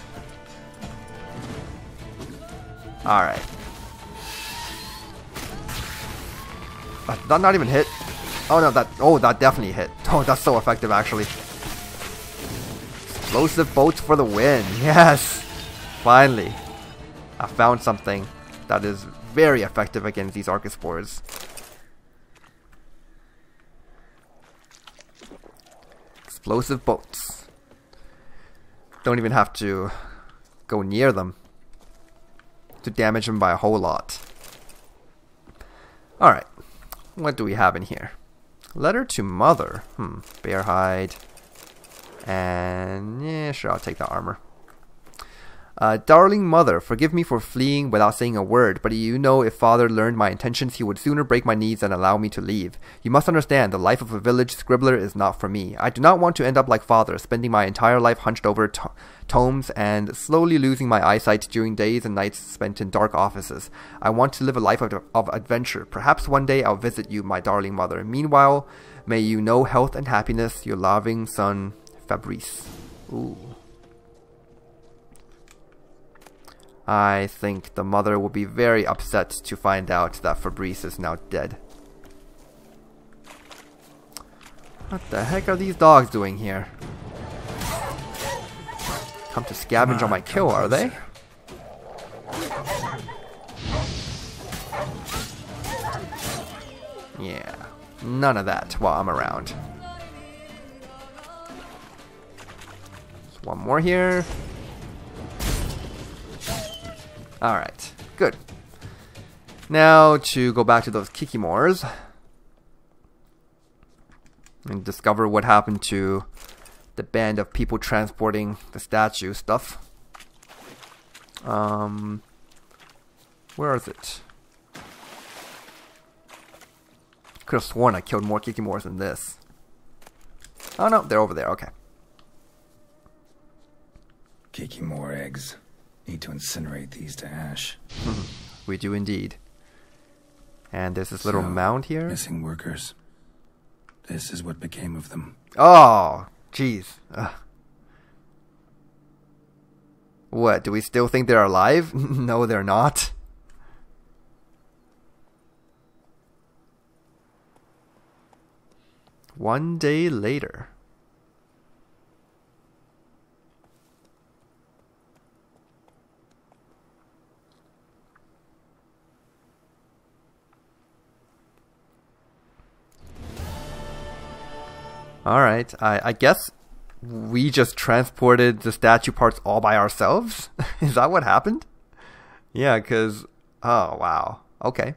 Alright. Did that not even hit? Oh no, that definitely hit. Oh, that's so effective actually. Explosive boats for the win. Yes! Finally. I found something that is very effective against these Arcuspores. Explosive boats. Don't even have to go near them to damage them by a whole lot. Alright, what do we have in here? Letter to Mother. Bear hide. And yeah, sure, I'll take the armor. Darling mother, forgive me for fleeing without saying a word, but you know if father learned my intentions, he would sooner break my knees than allow me to leave. You must understand, the life of a village scribbler is not for me. I do not want to end up like father, spending my entire life hunched over tomes and slowly losing my eyesight during days and nights spent in dark offices. I want to live a life of adventure. Perhaps one day I'll visit you, my darling mother. Meanwhile, may you know health and happiness, your loving son, Fabrice. Ooh. I think the mother will be very upset to find out that Fabrice is now dead. What the heck are these dogs doing here? Come to scavenge on my kill, are they? Yeah, none of that while I'm around. There's one more here. Alright, good. Now to go back to those Kikimores and discover what happened to the band of people transporting the statue stuff. Where is it? Could have sworn I killed more Kikimores than this. Oh no, they're over there, okay. Kikimore eggs. Need to incinerate these to ash. We do indeed. And there's this little mound here. Missing workers. This is what became of them. Oh, jeez. What, do we still think they're alive? No, they're not. One day later. Alright, I guess we just transported the statue parts all by ourselves? Is that what happened? Yeah, because... Oh, wow. Okay.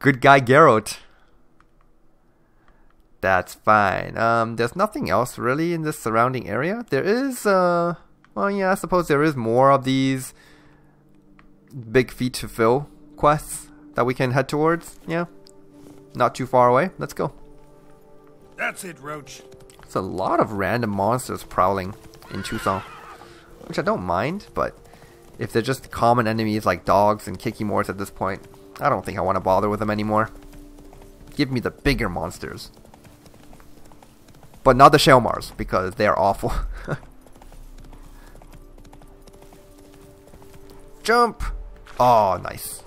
Good guy Geralt. That's fine. There's nothing else really in this surrounding area. There is... well, yeah, I suppose there is more of these big feet to fill quests that we can head towards. Yeah. Not too far away. Let's go. That's it, Roach. It's a lot of random monsters prowling in Tucson, which I don't mind, but if they're just common enemies like dogs and Kikimores at this point, I don't think I want to bother with them anymore. Give me the bigger monsters. But not the Shaelmars, because they are awful. Jump! Oh, nice.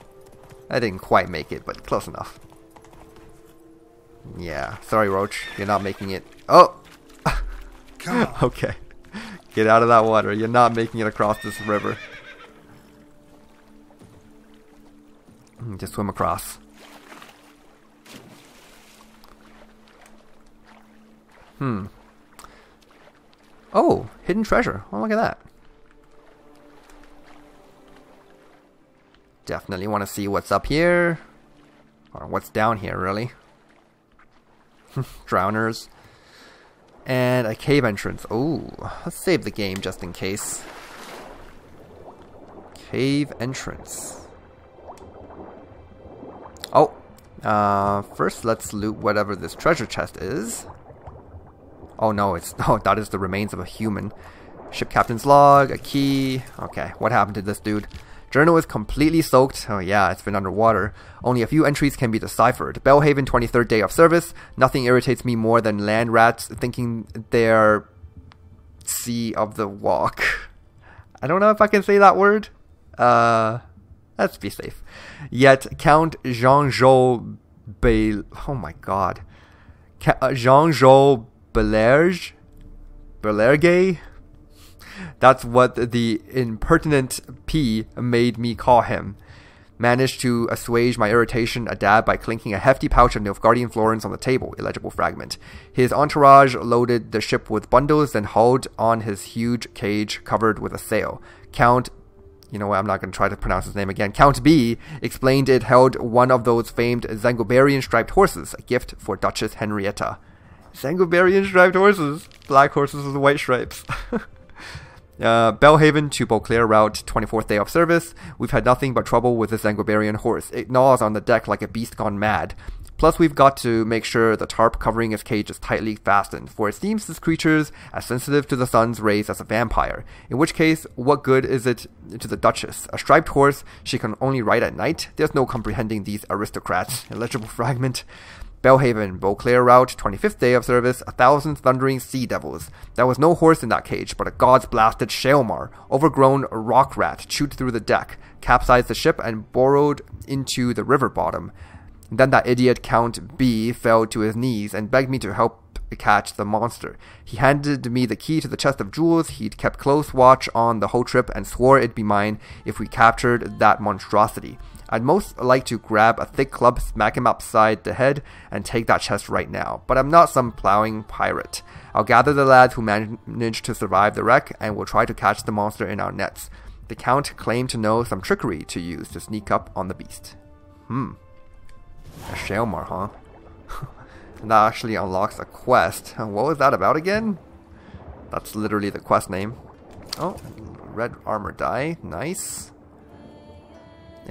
I didn't quite make it, but close enough. Yeah, sorry Roach, you're not making it. Oh! Come on. Okay. Get out of that water, you're not making it across this river. Just swim across. Hmm. Oh, hidden treasure. Oh, look at that. Definitely want to see what's up here. Or what's down here, really. Drowners. And a cave entrance. Oh, let's save the game just in case. Cave entrance. Oh, first let's loot whatever this treasure chest is. Oh no, it's that is the remains of a human. Ship captain's log, a key. Okay, what happened to this dude? Journal is completely soaked. Oh yeah, it's been underwater. Only a few entries can be deciphered. Bellhaven, 23rd day of service. Nothing irritates me more than land rats thinking they're sea of the walk. I don't know if I can say that word. Let's be safe. Yet Count Jean-Jo Bellerge. Oh my God. Jean-Jo Bellerge. Bellerge. That's what the impertinent P made me call him. Managed to assuage my irritation a dab by clinking a hefty pouch of Nilfgaardian florins on the table, illegible fragment. His entourage loaded the ship with bundles and hauled on his huge cage covered with a sail. Count, you know what, I'm not going to try to pronounce his name again. Count B explained it held one of those famed Zangobarian striped horses, a gift for Duchess Henrietta. Zangobarian striped horses? Black horses with white stripes. Bellhaven to Beauclair route, 24th day of service. We've had nothing but trouble with this Zangobarian horse. It gnaws on the deck like a beast gone mad. Plus, we've got to make sure the tarp covering its cage is tightly fastened, for it seems this creature's as sensitive to the sun's rays as a vampire. In which case, what good is it to the Duchess? A striped horse she can only ride at night? There's no comprehending these aristocrats. Illegible fragment. Bellhaven, Beauclair route, 25th day of service, 1,000 thundering sea devils. There was no horse in that cage, but a god's blasted Shaelmar, overgrown rock rat, chewed through the deck, capsized the ship, and burrowed into the river bottom. Then that idiot Count B fell to his knees and begged me to help catch the monster. He handed me the key to the chest of jewels. He'd kept close watch on the whole trip and swore it'd be mine if we captured that monstrosity. I'd most like to grab a thick club, smack him upside the head, and take that chest right now. But I'm not some plowing pirate. I'll gather the lads who managed to survive the wreck, and we'll try to catch the monster in our nets. The Count claimed to know some trickery to use to sneak up on the beast. A Shaelmar, huh? And that actually unlocks a quest. What was that about again? That's literally the quest name. Oh, red armor die. Nice.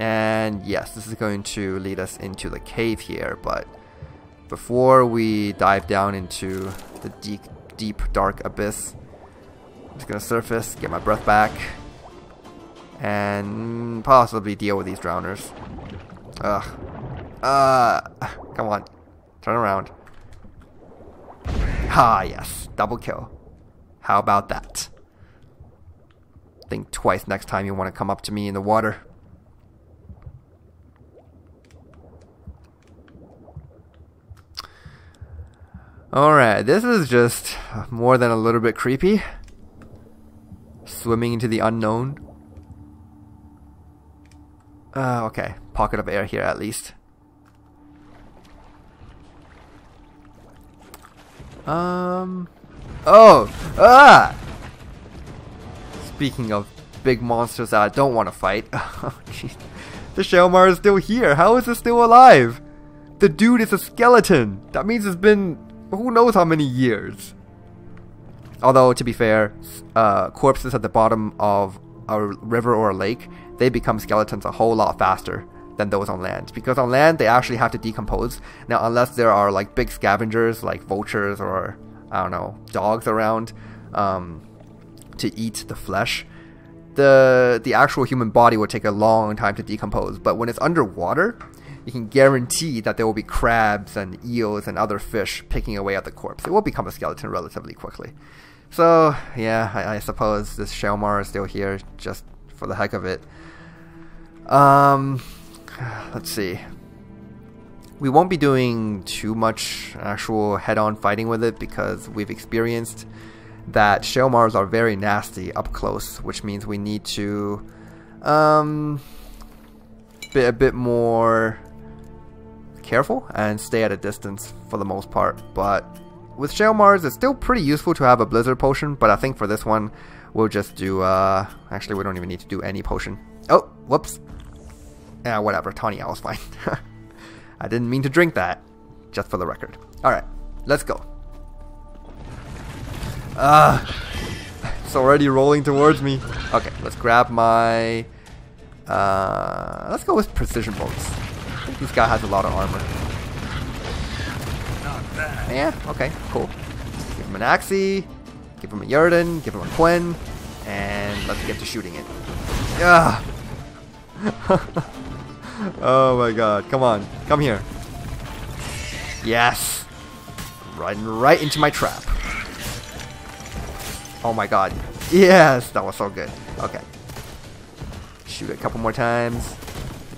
And yes, this is going to lead us into the cave here, but before we dive down into the deep dark abyss, I'm just going to surface, get my breath back, and possibly deal with these drowners. Ugh. Come on. Turn around. Ah, yes. Double kill. How about that? Think twice next time you want to come up to me in the water. Alright, this is just more than a little bit creepy. Swimming into the unknown. Okay, pocket of air here at least. Speaking of big monsters that I don't want to fight. Oh, jeez. The Shaelmar is still here. How is it still alive? The dude is a skeleton. That means it's been... who knows how many years? Although, to be fair, corpses at the bottom of a river or a lake, they become skeletons a whole lot faster than those on land. Because on land, they actually have to decompose. Now, unless there are like big scavengers, like vultures or, I don't know, dogs around to eat the flesh, the actual human body would take a long time to decompose. But when it's underwater, you can guarantee that there will be crabs and eels and other fish picking away at the corpse. It will become a skeleton relatively quickly. So, yeah, I suppose this Shaelmar is still here just for the heck of it. Let's see. We won't be doing too much actual head-on fighting with it because we've experienced that Shaelmars are very nasty up close, which means we need to be a bit more careful and stay at a distance for the most part. But with Shaelmars, it's still pretty useful to have a Blizzard Potion, but I think for this one, we'll just do... actually, we don't even need to do any potion. Oh, whoops. Yeah, whatever. Tawny Owl's fine. I didn't mean to drink that, just for the record. Alright, let's go. It's already rolling towards me. Okay, let's grab my... let's go with precision bolts. I think this guy has a lot of armor. Not bad. Yeah, okay, cool. Give him an Axie, give him a Yurden, give him a Quen, and let's get to shooting it. Yeah. Oh my god, come on, come here. Yes! Riding right into my trap. Oh my god, yes! That was so good. Okay. Shoot it a couple more times.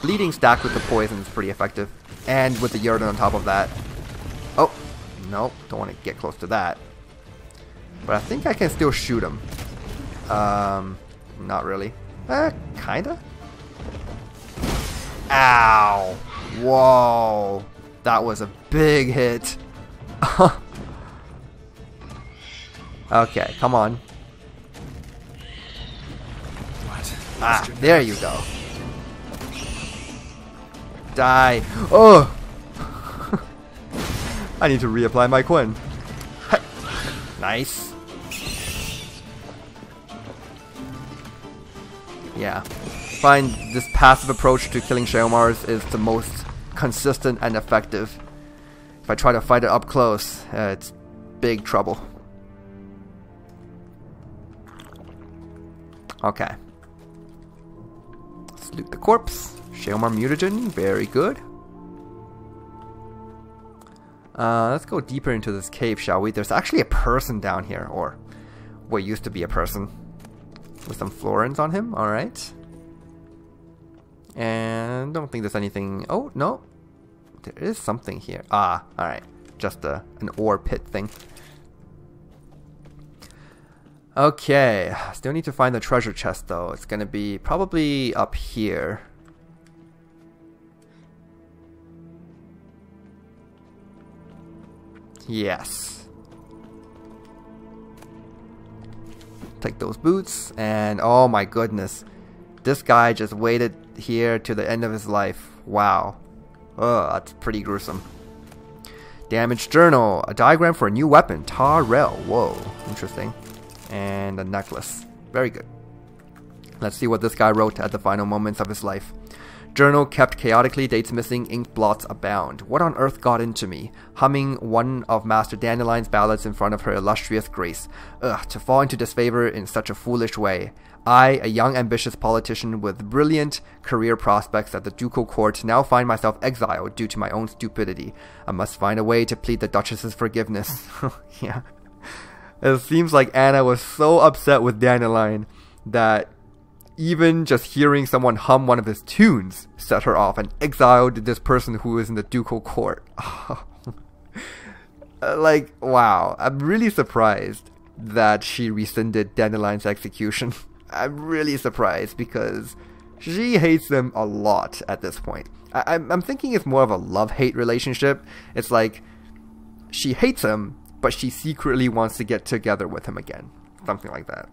Bleeding stacked with the poison is pretty effective. And with the Yurden on top of that. Oh, no, don't want to get close to that. But I think I can still shoot him. Not really. Kinda? Ow! Whoa! That was a big hit. Okay, come on. What? Ah, there you go. Die! Oh! I need to reapply my Quen. Nice. Yeah. I find this passive approach to killing Shaelmars is the most consistent and effective. If I try to fight it up close, it's big trouble. Okay. Let's loot the corpse. Shaelmar mutagen, very good. Let's go deeper into this cave, shall we? There's actually a person down here, or what used to be a person, with some florins on him. All right. And don't think there's anything. Oh no, there is something here. Ah, all right, just an ore pit thing. Okay, still need to find the treasure chest though. It's gonna be probably up here. Yes. Take those boots, and oh my goodness, this guy just waited here to the end of his life. Wow. Oh, that's pretty gruesome. Damage journal. A diagram for a new weapon. Tar Rail. Whoa. Interesting. And a necklace. Very good. Let's see what this guy wrote at the final moments of his life. Journal kept chaotically. Dates missing. Ink blots abound. What on earth got into me? Humming one of Master Dandelion's ballads in front of her illustrious grace. Ugh, to fall into disfavor in such a foolish way. I, a young ambitious politician with brilliant career prospects at the ducal court, now find myself exiled due to my own stupidity. I must find a way to plead the Duchess's forgiveness. Yeah. It seems like Anna was so upset with Dandelion that even just hearing someone hum one of his tunes set her off and exiled this person who is in the ducal court. Like, wow. I'm really surprised that she rescinded Dandelion's execution. I'm really surprised because she hates them a lot at this point. I'm thinking it's more of a love-hate relationship. It's like she hates him, but she secretly wants to get together with him again. Something like that.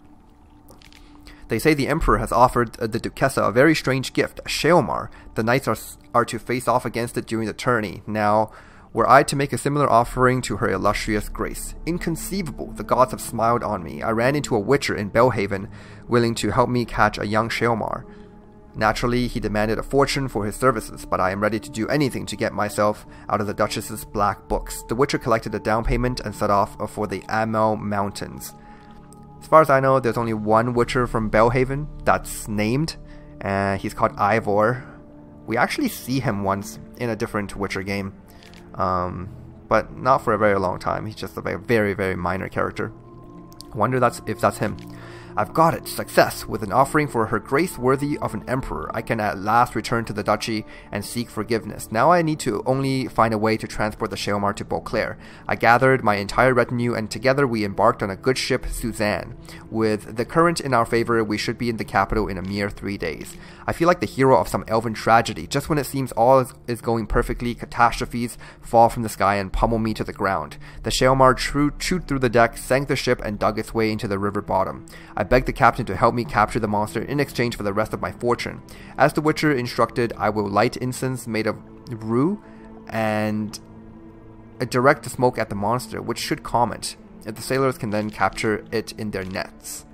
They say the Emperor has offered the Duchessa a very strange gift, a Shaelmar. The knights are to face off against it during the tourney. Now, were I to make a similar offering to her illustrious grace? Inconceivable, the gods have smiled on me. I ran into a witcher in Bellhaven, willing to help me catch a young Shaelmar. Naturally, he demanded a fortune for his services, but I am ready to do anything to get myself out of the Duchess's black books. The witcher collected a down payment and set off for the Amel Mountains. As far as I know, there's only one witcher from Bellhaven that's named, and he's called Ivor, we actually see him once in a different Witcher game, but not for a very long time. He's just a very, very minor character. I wonder if that's him. I've got it! Success! With an offering for her grace worthy of an emperor, I can at last return to the duchy and seek forgiveness. Now I need to only find a way to transport the Shaelmar to Beauclair. I gathered my entire retinue and together we embarked on a good ship, Suzanne. With the current in our favor, we should be in the capital in a mere 3 days. I feel like the hero of some elven tragedy. Just when it seems all is going perfectly, catastrophes fall from the sky and pummel me to the ground. The Shaelmar chewed through the deck, sank the ship, and dug its way into the river bottom. I begged the captain to help me capture the monster in exchange for the rest of my fortune. As the Witcher instructed, I will light incense made of rue and direct the smoke at the monster, which should calm it. The sailors can then capture it in their nets.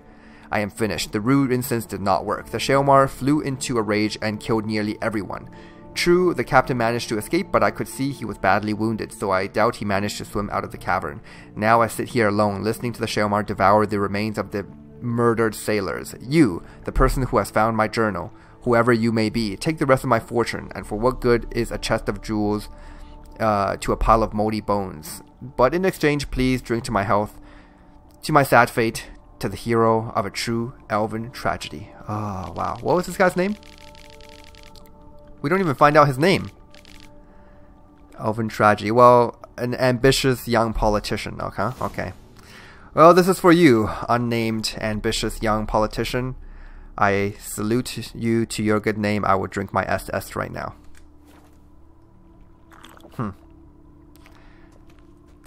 I am finished. The rue incense did not work. The Shaelmar flew into a rage and killed nearly everyone. True, the captain managed to escape, but I could see he was badly wounded, so I doubt he managed to swim out of the cavern. Now I sit here alone, listening to the Shaelmar devour the remains of the murdered sailors. You, the person who has found my journal, whoever you may be, take the rest of my fortune, and for what good is a chest of jewels to a pile of moldy bones? But in exchange, please drink to my health, to my sad fate, to the hero of a true elven tragedy. Oh, wow. What was this guy's name? We don't even find out his name. Elven tragedy. Well, an ambitious young politician. Okay, okay. Well, this is for you, unnamed, ambitious young politician. I salute you to your good name. I will drink my SS right now.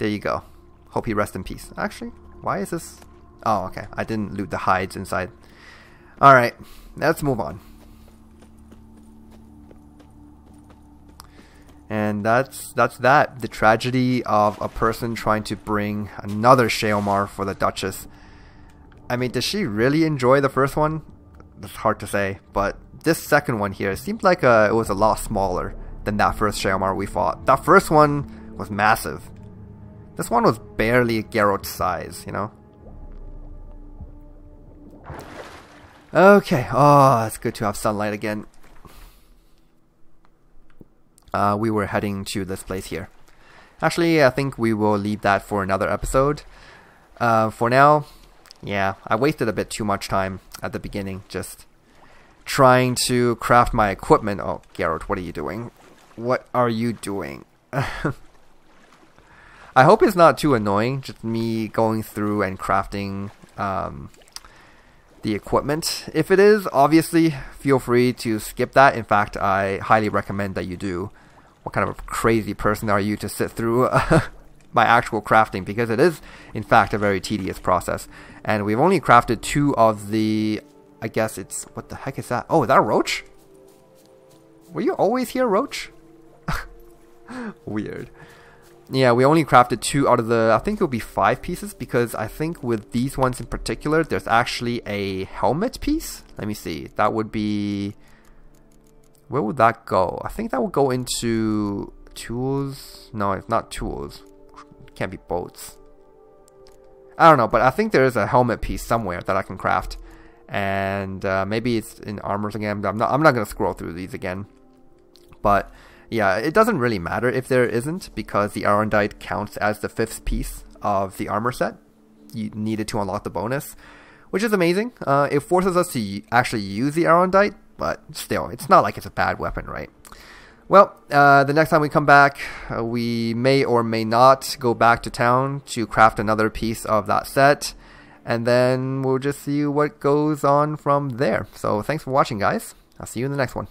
There you go. Hope he rests in peace. Actually, why is this? Oh, okay. I didn't loot the hides inside. Alright, let's move on. And that's that. The tragedy of a person trying to bring another Shaelmar for the Duchess. I mean, did she really enjoy the first one? It's hard to say. But this second one here, it seemed like it was a lot smaller than that first Shaelmar we fought. That first one was massive. This one was barely Geralt's size, you know? Okay. Oh, it's good to have sunlight again. We were heading to this place here. Actually, I think we will leave that for another episode. For now, yeah, I wasted a bit too much time at the beginning just trying to craft my equipment. Oh, Geralt, what are you doing? What are you doing? I hope it's not too annoying, just me going through and crafting the equipment. If it is, obviously feel free to skip that. In fact, I highly recommend that you do. What kind of a crazy person are you to sit through my actual crafting, because it is in fact a very tedious process. And we've only crafted two of the, I guess it's, what the heck is that? Oh, is that a roach? Were you always here, roach? Weird. Yeah, we only crafted two out of the, I think it'll be 5 pieces, because I think with these ones in particular, there's actually a helmet piece. Let me see. That would be, where would that go? I think that would go into tools. No, it's not tools. It can't be bolts. I don't know, but I think there is a helmet piece somewhere that I can craft. And maybe it's in armors again. I'm not going to scroll through these again. But yeah, it doesn't really matter if there isn't, because the Aerondight counts as the 5th piece of the armor set. You needed to unlock the bonus, which is amazing. It forces us to actually use the Aerondight, but still, it's not like it's a bad weapon, right? Well, the next time we come back, we may or may not go back to town to craft another piece of that set, and then we'll just see what goes on from there. So thanks for watching, guys. I'll see you in the next one.